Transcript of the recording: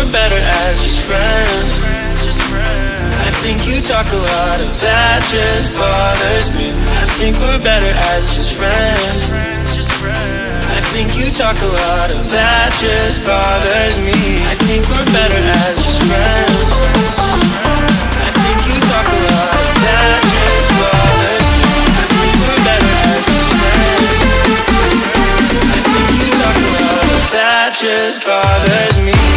we're better as just friends. I think you talk a lot and that just bothers me. I think we're better as just friends. I think you talk a lot and that just bothers me. I think we're better as just friends. I think you talk a lot and that just bothers me. I think we're better as just friends. I think you talk a lot and that just bothers me.